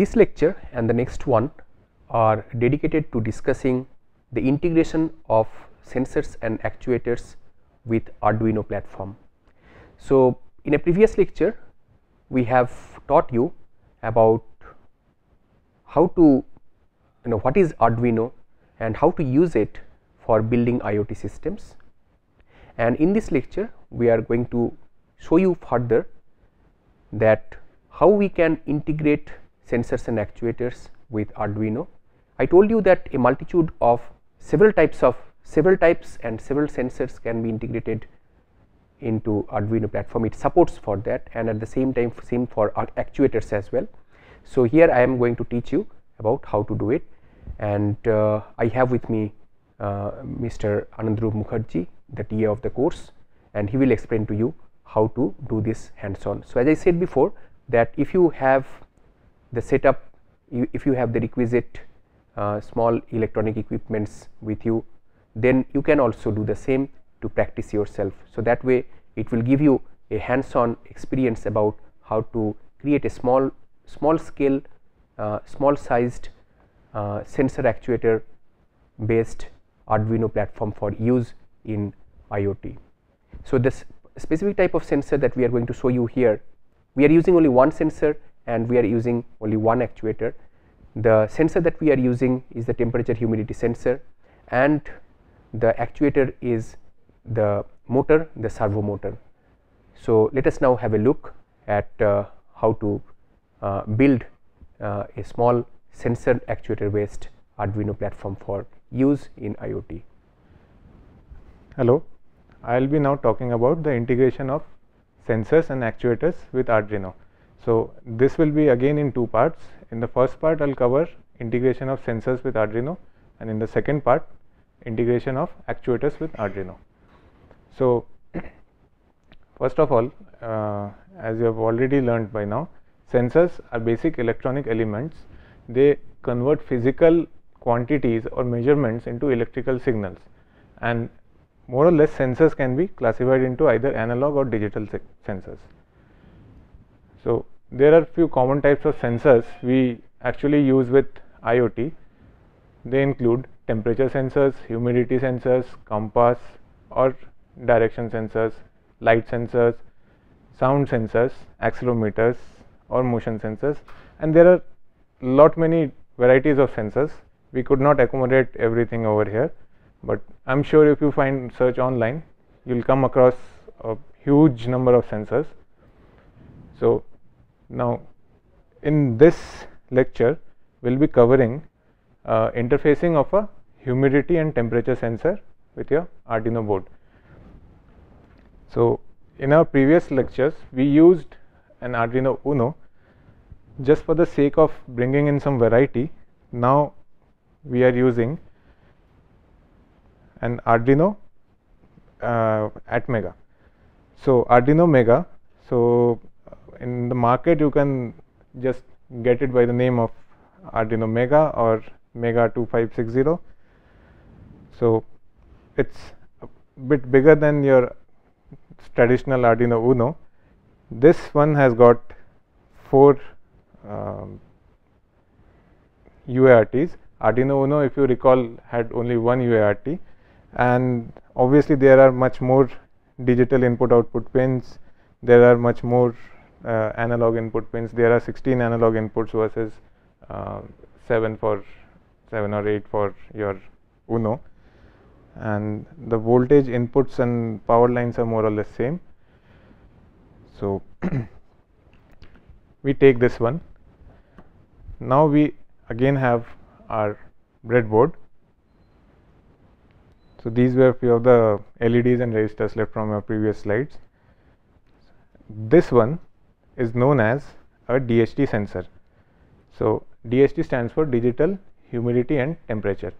This lecture and the next one are dedicated to discussing the integration of sensors and actuators with Arduino platform. So, in a previous lecture we have taught you about how to what is Arduino and how to use it for building IoT systems, and in this lecture we are going to show you further that how we can integrate sensors and actuators with Arduino. I told you that a multitude of several types and several sensors can be integrated into Arduino platform. It supports for that, and at the same time same for actuators as well. So, here I am going to teach you about how to do it, and I have with me Mr. Anandru Mukherjee, the TA of the course, and he will explain to you how to do this hands on. So, as I said before, that if you have the setup, if you have the requisite small electronic equipments with you, then you can also do the same to practice yourself. So, that way it will give you a hands on experience about how to create a small scale, small sized sensor actuator based Arduino platform for use in IoT. So, this specific type of sensor that we are going to show you here, we are using only one sensor and we are using only one actuator. The sensor that we are using is the temperature humidity sensor, and the actuator is the motor, the servo motor. So, let us now have a look at how to build a small sensor actuator based Arduino platform for use in IoT. Hello, I will be now talking about the integration of sensors and actuators with Arduino. So, this will be again in two parts. In the first part I will cover integration of sensors with Arduino, and in the second part integration of actuators with Arduino. So, first of all, as you have already learned by now, sensors are basic electronic elements. They convert physical quantities or measurements into electrical signals, and more or less sensors can be classified into either analog or digital sensors. So, there are few common types of sensors we actually use with IoT. They include temperature sensors, humidity sensors, compass or direction sensors, light sensors, sound sensors, accelerometers or motion sensors, and there are many varieties of sensors. We could not accommodate everything over here, but I am sure if you search online, you will come across a huge number of sensors. So, now in this lecture we will be covering interfacing of a humidity and temperature sensor with your Arduino board. So, in our previous lectures we used an Arduino Uno just for the sake of bringing in some variety. Now, we are using an Arduino Mega. So, Arduino Mega. So, in the market you can just get it by the name of Arduino Mega or Mega 2560. So, it is a bit bigger than your traditional Arduino Uno. This one has got 4 UARTs. Arduino Uno, if you recall, had only one UART, and obviously there are much more digital input output pins, there are much more analog input pins. There are 16 analog inputs versus 7 or 8 for your Uno, and the voltage inputs and power lines are more or less same. So, we take this one. Now, we again have our breadboard. So, these were few of the LEDs and resistors left from our previous slides. This one is known as a DHT sensor. So, DHT stands for digital humidity and temperature.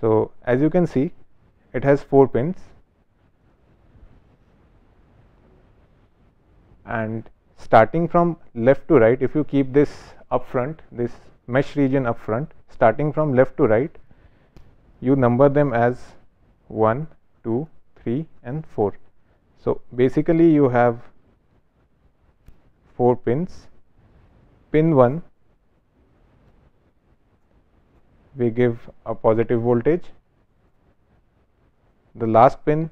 So, as you can see, it has 4 pins and starting from left to right, if you keep this up front, this mesh region up front, starting from left to right, you number them as 1, 2, 3 and 4. So, basically you have 4 pins. Pin 1 we give a positive voltage. The last pin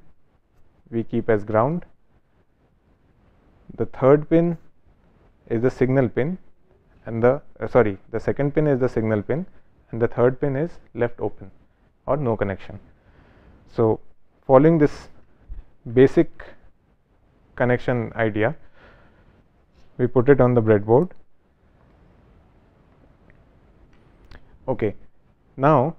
we keep as ground. The third pin is the signal pin, and the second pin is the signal pin, and the third pin is left open or no connection. So, following this basic connection idea, we put it on the breadboard. Okay. Now,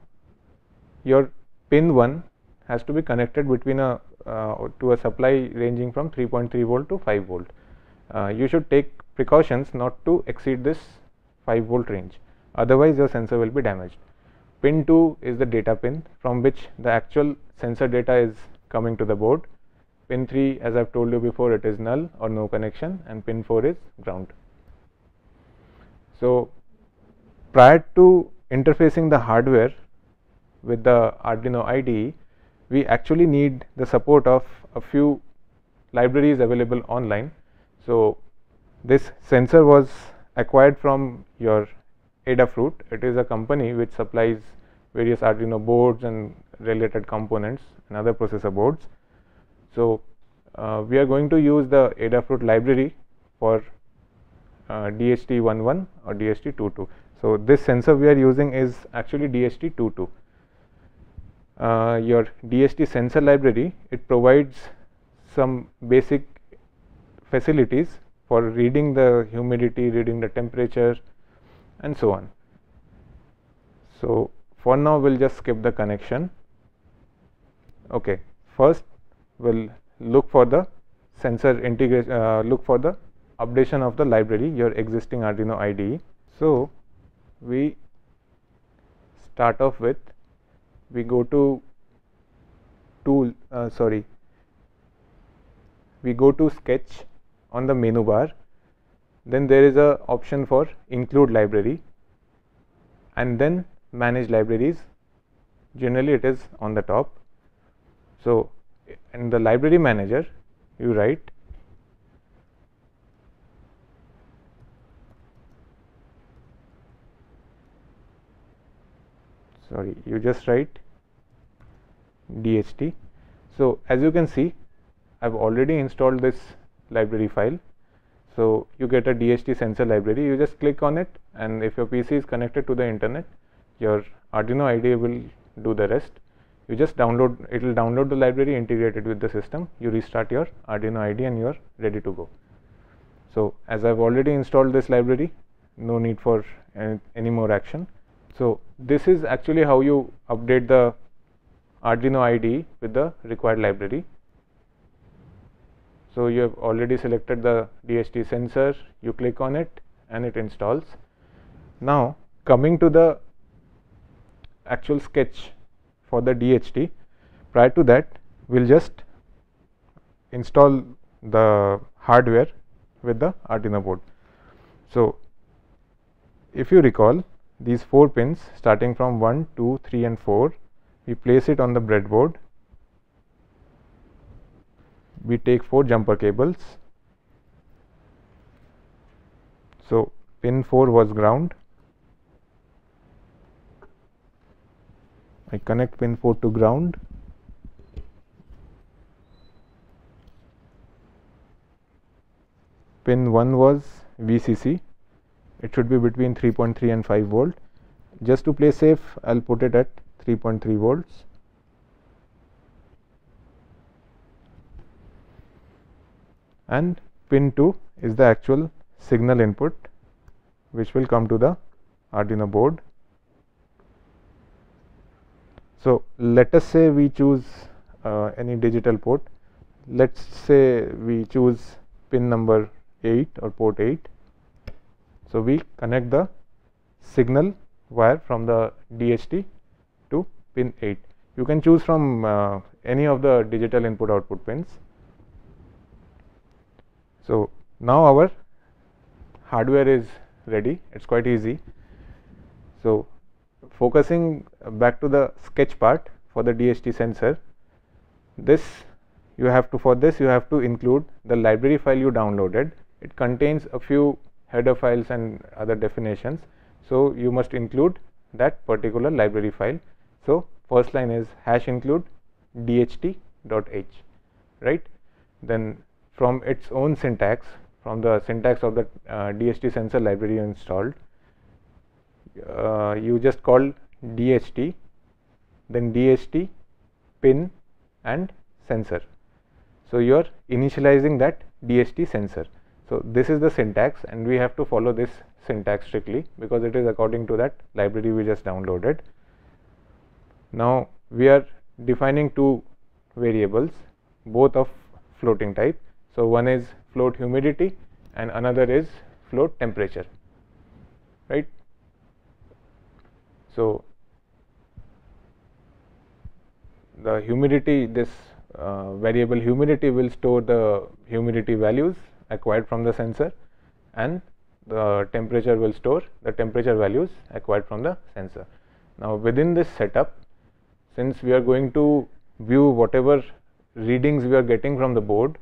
your pin 1 has to be connected between to a supply ranging from 3.3 volt to 5 volt. You should take precautions not to exceed this 5 volt range, otherwise your sensor will be damaged. Pin 2 is the data pin from which the actual sensor data is coming to the board. Pin 3, as I have told you before, it is null or no connection, and pin 4 is ground. So, prior to interfacing the hardware with the Arduino IDE, we actually need the support of a few libraries available online. So, this sensor was acquired from your Adafruit. It is a company which supplies various Arduino boards and related components and other processor boards. So, we are going to use the Adafruit library for DHT11 or DHT22. So, this sensor we are using is actually DHT22. Your DHT sensor library, it provides some basic facilities for reading the humidity, reading the temperature, and so on. So, for now we will just skip the connection. Okay, first will look for the sensor integration, look for the updation of the library, your existing Arduino IDE. So, we start off with, we go to tool, we go to sketch on the menu bar, then there is a option for include library, and then manage libraries. Generally it is on the top. So, in the library manager you write you just write DHT. So, as you can see, I have already installed this library file. So, you get a DHT sensor library, you just click on it, and if your PC is connected to the internet, your Arduino IDE will do the rest. You just download, it will download the library, integrate it with the system, you restart your Arduino IDE, and you are ready to go. So, as I have already installed this library, no need for any more action. So, this is actually how you update the Arduino IDE with the required library. So, you have already selected the DHT sensor, you click on it and it installs. Now, coming to the actual sketch for the DHT, prior to that we will just install the hardware with the Arduino board. So, if you recall, these 4 pins starting from 1, 2, 3 and 4, we place it on the breadboard. We take 4 jumper cables. So, pin 4 was ground. I connect pin 4 to ground. Pin 1 was VCC. It should be between 3.3 and 5 volt. Just to play safe, I will put it at 3.3 volts. And pin 2 is the actual signal input which will come to the Arduino board. So, let us say we choose any digital port. Let us say we choose pin number 8 or port 8. So, we connect the signal wire from the DHT to pin 8. You can choose from any of the digital input output pins. So, now our hardware is ready, it is quite easy. So, focusing back to the sketch part for the DHT sensor, for this you have to include the library file you downloaded. It contains a few header files and other definitions. So, you must include that particular library file. So first line is hash include dht.h, right? Then from its own syntax, from the syntax of the DHT sensor library you installed, you just call DHT, then DHT pin and sensor. So you are initializing that DHT sensor. So this is the syntax, and we have to follow this syntax strictly because it is according to that library we just downloaded. Now we are defining two variables, both of floating type. So one is float humidity and another is float temperature, right? So the humidity, this variable humidity will store the humidity values acquired from the sensor, and the temperature will store the temperature values acquired from the sensor. Now within this setup, since we are going to view whatever readings we are getting from the board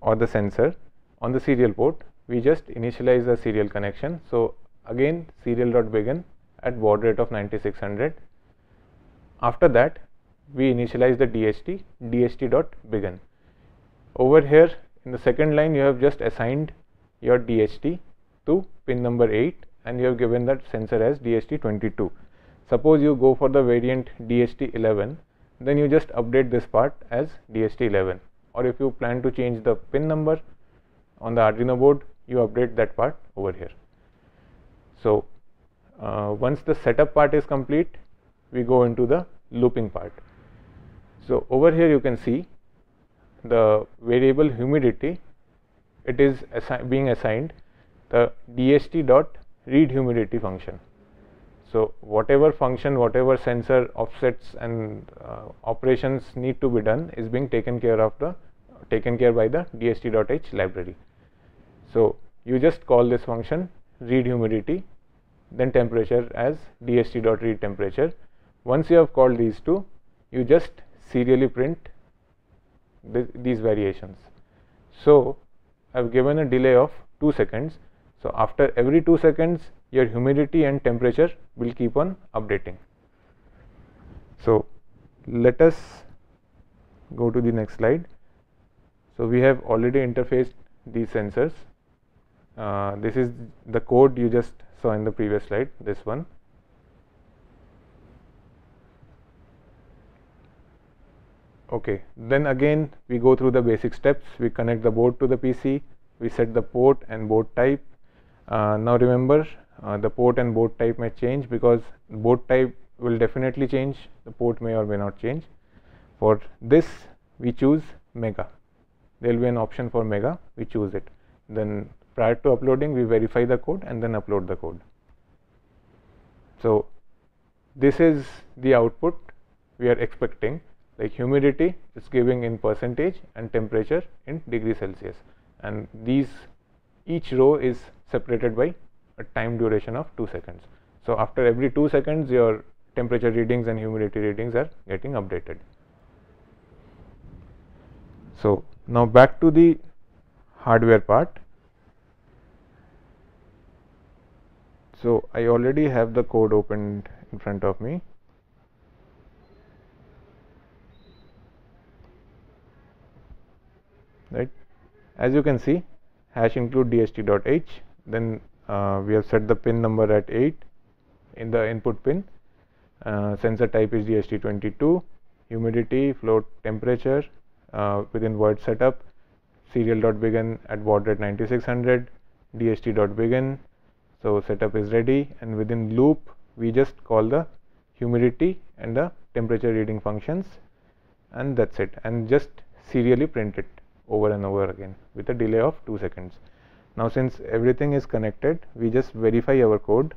or the sensor on the serial port, we just initialize a serial connection. So again serial.begin at baud rate of 9600. After that we initialize the DHT, DHT.begin. Over here in the second line you have just assigned your DHT to pin number 8 and you have given that sensor as DHT22. Suppose you go for the variant DHT11, then you just update this part as DHT11, or if you plan to change the pin number on the Arduino board, you update that part over here. So once the setup part is complete, we go into the looping part. So over here you can see the variable humidity, it is being assigned the DHT.read humidity function. So whatever function, whatever sensor offsets and operations need to be done is being taken care by the DHT.h library. So you just call this function read humidity, then temperature as DHT.read temperature. Once you have called these two, you just serially print these variations. So I have given a delay of 2 seconds. So after every 2 seconds your humidity and temperature will keep on updating. So let us go to the next slide. So we have already interfaced these sensors. This is the code you just saw in the previous slide, this one. Okay, then again we go through the basic steps. We connect the board to the PC, we set the port and board type. Now remember, the port and board type may change because board type will definitely change, the port may or may not change. For this we choose Mega, there will be an option for Mega, we choose it. Then prior to uploading we verify the code and then upload the code. So this is the output we are expecting, like humidity is giving in percentage and temperature in degree Celsius, and these each row is separated by a time duration of 2 seconds. So after every 2 seconds your temperature readings and humidity readings are getting updated. So now back to the hardware part. So I already have the code opened in front of me. Right, as you can see, hash include dht.h, then we have set the pin number at 8 in the input pin, sensor type is DHT22, humidity, float temperature, within void setup, serial.begin at baud rate 9600, DHT.begin. So setup is ready, and within loop we just call the humidity and the temperature reading functions, and that's it, and just serially print it over and over again with a delay of 2 seconds. Now since everything is connected, we just verify our code.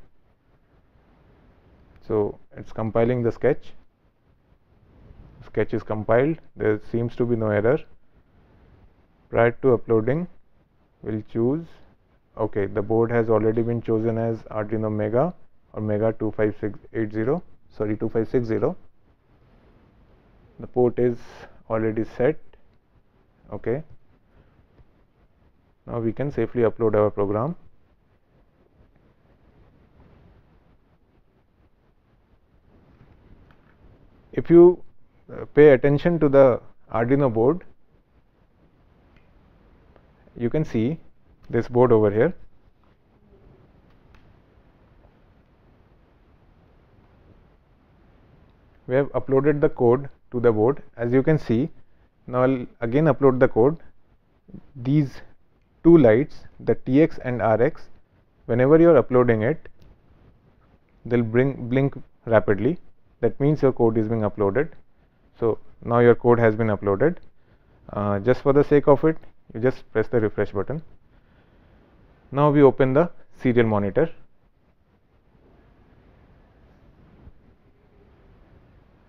So it's compiling the sketch. Sketch is compiled, there seems to be no error. Prior to uploading we'll choose, okay, the board has already been chosen as Arduino Mega or Mega 25660. The port is already set. Okay, now we can safely upload our program. if you pay attention to the Arduino board, you can see this board over here. We have uploaded the code to the board, as you can see. Now I will again upload the code. These two lights, the TX and RX, whenever you are uploading it, they will blink rapidly. That means your code is being uploaded. So now your code has been uploaded. Just for the sake of it, you just press the refresh button. Now we open the serial monitor,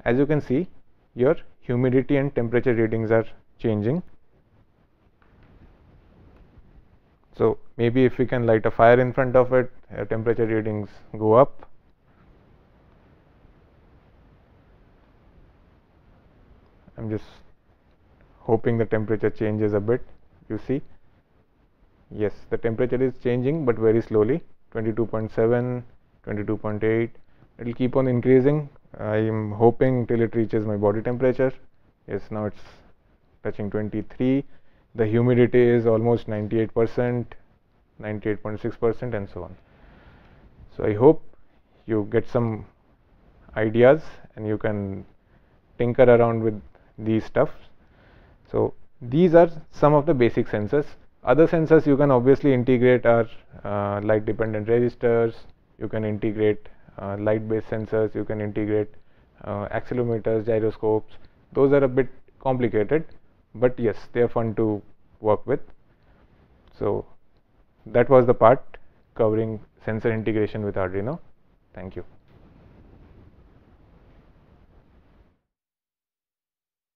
as you can see your humidity and temperature readings are changing. So maybe if we can light a fire in front of it, temperature readings go up. I am just hoping the temperature changes a bit. You see, yes, the temperature is changing, but very slowly. 22.7, 22.8, it will keep on increasing. I am hoping till it reaches my body temperature. Yes, now it is touching 23. The humidity is almost 98%, 98.6%, and so on. So I hope you get some ideas and you can tinker around with these stuff. So these are some of the basic sensors. Other sensors you can obviously integrate are light dependent resistors, you can integrate light based sensors, you can integrate accelerometers, gyroscopes. Those are a bit complicated, but yes, they are fun to work with. So that was the part covering sensor integration with Arduino. Thank you.